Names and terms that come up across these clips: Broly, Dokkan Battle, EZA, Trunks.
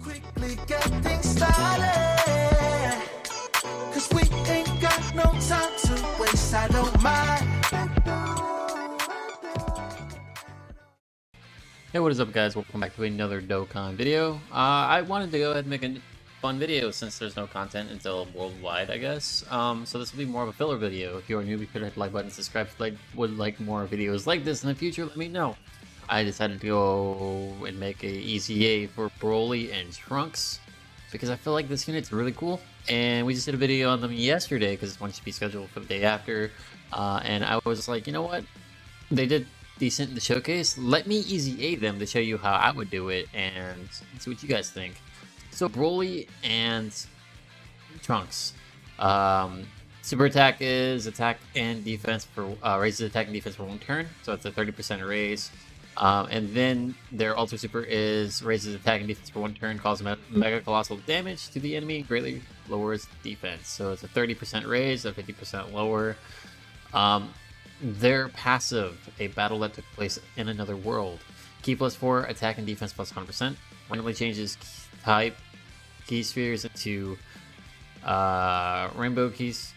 Quickly getting started, cause we ain't got no time to waste. I don't mind. Hey, what is up, guys? Welcome back to another Dokkan video. I wanted to go ahead and make a fun video since there's no content until worldwide, I guess. So this will be more of a filler video. If you are new, be sure to hit the like button, subscribe if you would like more videos like this in the future. Let me know. I decided to go and make a EZA for Broly and Trunks because I feel like this unit's really cool, and we just did a video on them yesterday because this one should be scheduled for the day after, and I was like, you know what, they did decent in the showcase, let me EZA them to show you how I would do it and see what you guys think. So Broly and Trunks, super attack is attack and defense for raises attack and defense for one turn, so it's a 30% raise. And then their Ultra Super is raises attack and defense for one turn, causes mega colossal damage to the enemy, greatly lowers defense. So it's a 30% raise, a 50% lower. Their passive, a battle that took place in another world. Key +4, attack and defense +100%. Randomly changes type key spheres into rainbow keys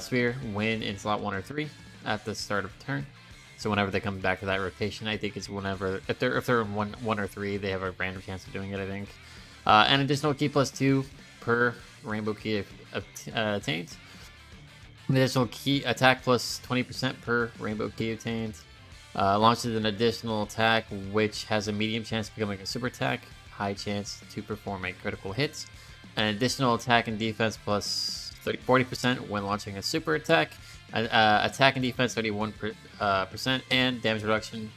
sphere when in slot 1 or 3 at the start of turn. So whenever they come back to that rotation, I think it's whenever, if they're in one or three, they have a random chance of doing it, I think. An additional key +2 per rainbow key attained. An additional key attack +20% per rainbow key obtained. Launches an additional attack which has a medium chance of becoming a super attack, high chance to perform a critical hit. An additional attack and defense +40% when launching a super attack. Attack and defense 31%, and damage reduction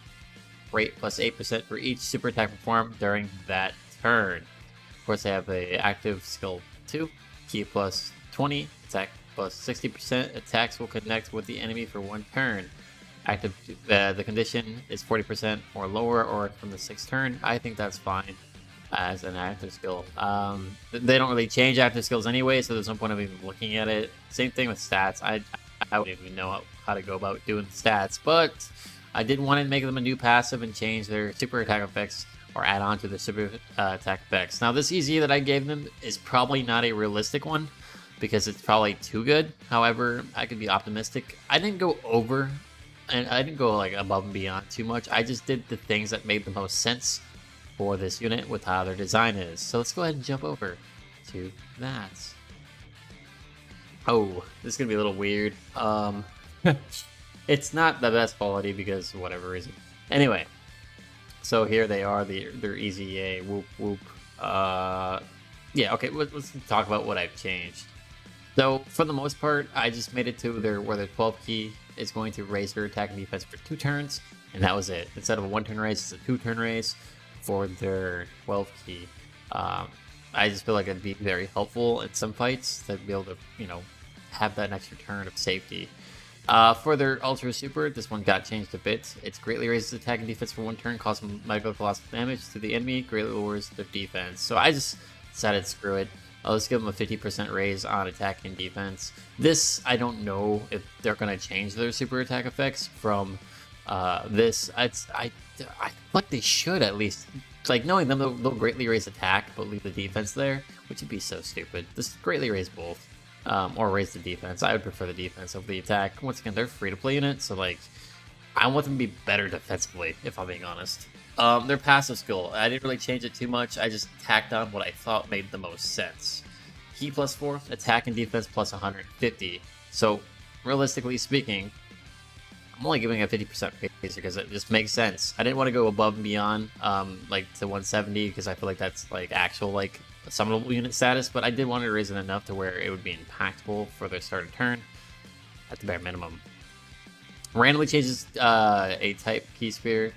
rate +8% for each super attack performed during that turn. Of course, they have a active skill 2, key +20, attack +60%. Attacks will connect with the enemy for 1 turn. Active, the condition is 40% or lower, or from the 6th turn. I think that's fine as an active skill. They don't really change active skills anyway, so there's no point of even looking at it. Same thing with stats. I wouldn't even know how to go about doing stats, but I did want to make them a new passive and change their super attack effects or add on to the super attack effects. Now, this EZ that I gave them is probably not a realistic one because it's probably too good. However, I could be optimistic. I didn't go over and I didn't go like above and beyond too much. I just did the things that made the most sense for this unit with how their design is. So let's go ahead and jump over to that. Oh, this is gonna be a little weird. It's not the best quality because whatever reason. Anyway, so here they are, their EZA. Whoop whoop. Yeah, okay. Let's talk about what I've changed. So for the most part, I just made it to where their 12 key is going to raise their attack and defense for 2 turns, and that was it. Instead of a 1-turn raise, it's a 2-turn raise for their 12 key. I just feel like it'd be very helpful in some fights to be able to, you know, have that next return of safety. For their Ultra Super, this one got changed a bit. It greatly raises attack and defense for 1 turn, causes mega colossal damage to the enemy, greatly lowers their defense. So I just decided, screw it. Let's give them a 50% raise on attack and defense. This, I don't know if they're going to change their super attack effects from this. I feel like they should at least. Like, knowing them, they'll greatly raise attack, but leave the defense there, which would be so stupid. This greatly raise both, or raise the defense. I would prefer the defense over the attack. Once again, they're free-to-play unit, so, like, I want them to be better defensively, if I'm being honest. Their passive skill, I didn't really change it too much. I just tacked on what I thought made the most sense. Key +4, attack and defense +150. So, realistically speaking, I'm only giving a 50% raise because it just makes sense. I didn't want to go above and beyond, like to 170 because I feel like that's like actual like summonable unit status. But I did want to raise it enough to where it would be impactful for their start of turn, at the bare minimum. Randomly changes a type key sphere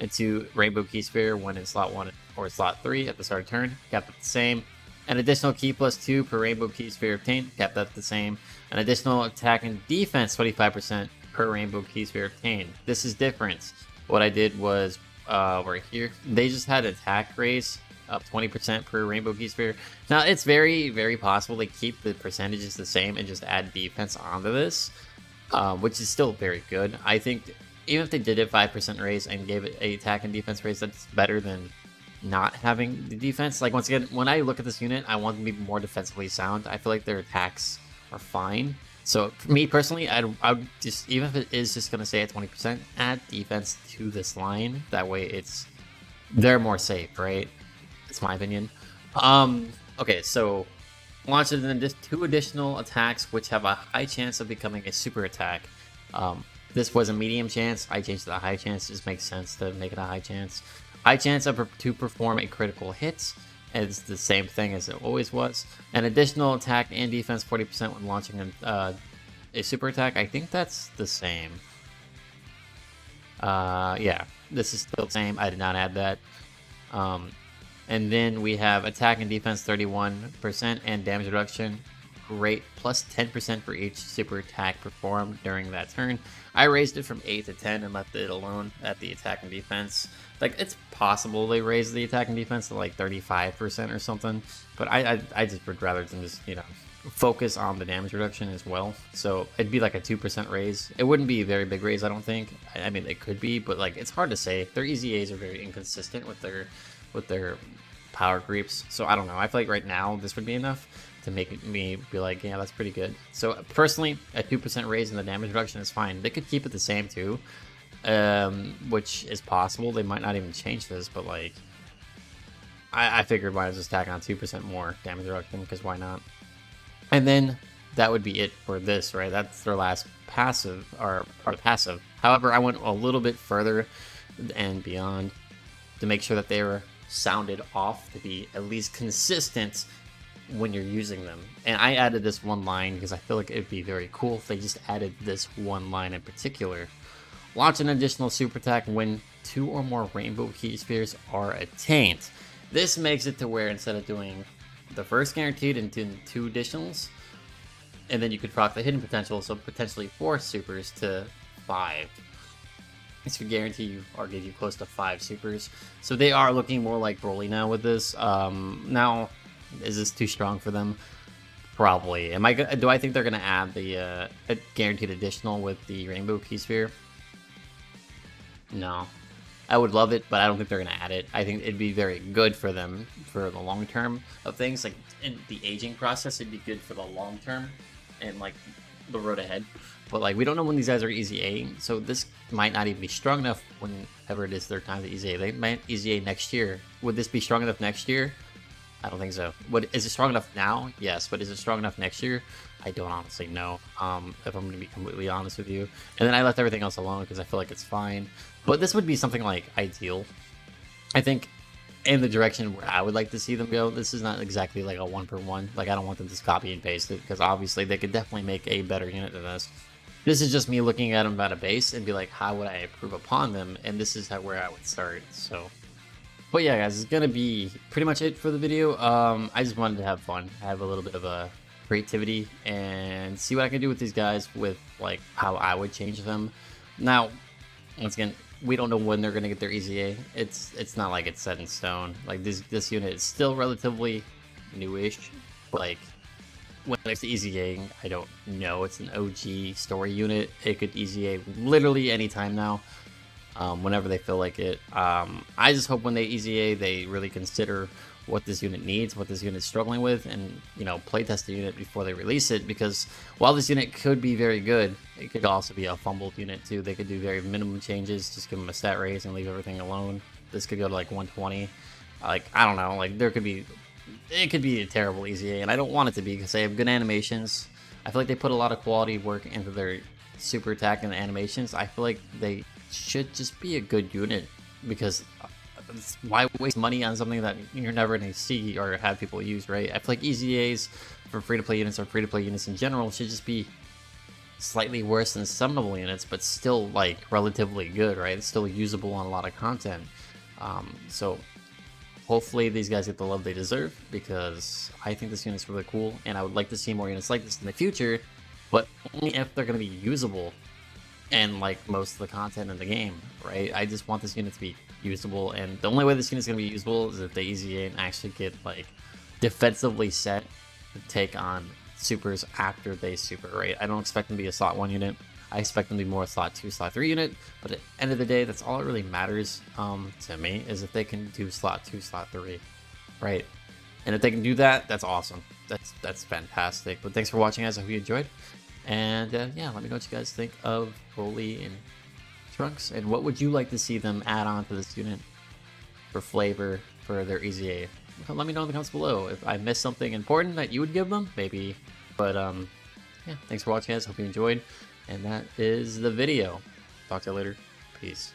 into rainbow key sphere when in slot 1 or slot 3 at the start of turn. Kept it the same. An additional key +2 per rainbow key sphere obtained, kept that the same. An additional attack and defense 25% per rainbow key sphere obtained. This is different. What I did was, right here, they just had attack raise up 20% per rainbow key sphere. Now it's very, very possible to keep the percentages the same and just add defense onto this, which is still very good. I think even if they did it 5% raise and gave it a attack and defense raise, that's better than not having the defense. Like, once again, when I look at this unit, I want them to be more defensively sound. I feel like their attacks are fine. So for me personally, I'd just, even if it is just going to stay at 20%, add defense to this line. That way they're more safe, right? That's my opinion. Okay, so launches in just 2 additional attacks, which have a high chance of becoming a super attack. This was a medium chance. I changed it to a high chance. It just makes sense to make it a high chance. High chance to perform a critical hit. It's the same thing as it always was. An additional attack and defense 40% when launching a super attack. I think that's the same. Yeah, this is still the same. I did not add that. And then we have attack and defense 31% and damage reduction. Great. Plus 10% for each super attack performed during that turn. I raised it from 8 to 10 and left it alone at the attack and defense. Like, it's possible they raise the attack and defense to like 35% or something, but I just would rather than just, you know, focus on the damage reduction as well. So it'd be like a 2% raise. It wouldn't be a very big raise, I don't think. I mean, it could be, but like, it's hard to say. Their EZAs are very inconsistent with their power creeps. So I don't know. I feel like right now this would be enough to make me be like, yeah, that's pretty good. So personally, a 2% raise in the damage reduction is fine. They could keep it the same too, which is possible. They might not even change this, but like, I figured why I was just tacking on 2% more damage reduction, because why not? And then that would be it for this, right? That's their last passive, or part of passive. However, I went a little bit further and beyond to make sure that they were sounded off to be at least consistent when you're using them. And I added this one line because I feel like it'd be very cool if they just added this one line in particular. Launch an additional super attack when 2 or more rainbow key spheres are attained. This makes it to where instead of doing the first guaranteed and doing 2 additionals, and then you could proc the hidden potential, so potentially 4 supers to 5. This could guarantee you or give you close to 5 supers. So they are looking more like Broly now with this. Now, is this too strong for them? Probably. Do I think they're going to add the a guaranteed additional with the Rainbow Key Sphere? No. I would love it, but I don't think they're going to add it. I think it'd be very good for them for the long term of things. Like, in the aging process, it'd be good for the long term and, like, the road ahead. But, like, we don't know when these guys are EZA, so this might not even be strong enough whenever it is their time to EZA. They might EZA next year. Would this be strong enough next year? I don't think so. Is it strong enough now? Yes, but is it strong enough next year? I don't honestly know, if I'm going to be completely honest with you. And then I left everything else alone because I feel like it's fine. But this would be something, like, ideal, I think, in the direction where I would like to see them go. This is not exactly, like, a one-for-one. Like, I don't want them to just copy and paste it because, obviously, they could definitely make a better unit than this. This is just me looking at them at a base and be like, how would I improve upon them? And this is where I would start, so... But yeah, guys, it's going to be pretty much it for the video. I just wanted to have fun, have a little bit of a creativity, and see what I can do with these guys with, like, how I would change them. Now, once again, we don't know when they're going to get their EZA. It's not like it's set in stone. Like, this unit is still relatively newish. Like, when it's EZA, I don't know. It's an OG story unit. It could EZA literally any time now. Whenever they feel like it. I just hope when they EZA, they really consider what this unit needs, what this unit's struggling with, and, you know, playtest the unit before they release it, because while this unit could be very good, it could also be a fumbled unit too. They could do very minimum changes, just give them a stat raise and leave everything alone. This could go to like 120. Like, I don't know, like, it could be a terrible EZA, and I don't want it to be because they have good animations. I feel like they put a lot of quality work into their super attack and the animations. I feel like they should just be a good unit, because why waste money on something that you're never going to see or have people use, right? I feel like EZAs for free-to-play units or free-to-play units in general should just be slightly worse than summonable units, but still, like, relatively good, right? It's still usable on a lot of content. So hopefully these guys get the love they deserve, because I think this unit's really cool, and I would like to see more units like this in the future, but only if they're going to be usable. And, like, most of the content in the game, right? I just want this unit to be usable, and the only way this unit is going to be usable is if they EZA and actually get, like, defensively set to take on supers after they super, right? I don't expect them to be a slot 1 unit. I expect them to be more slot 2, slot 3 unit, but at the end of the day, that's all that really matters to me, is if they can do slot 2, slot 3, right? And if they can do that, that's awesome. That's fantastic. But thanks for watching, guys. I hope you enjoyed. And yeah, let me know what you guys think of Broly and Trunks, and what would you like to see them add on to this unit for flavor for their EZA? Let me know in the comments below. If I missed something important that you would give them, maybe. But yeah, thanks for watching, guys. Hope you enjoyed. And that is the video. Talk to you later. Peace.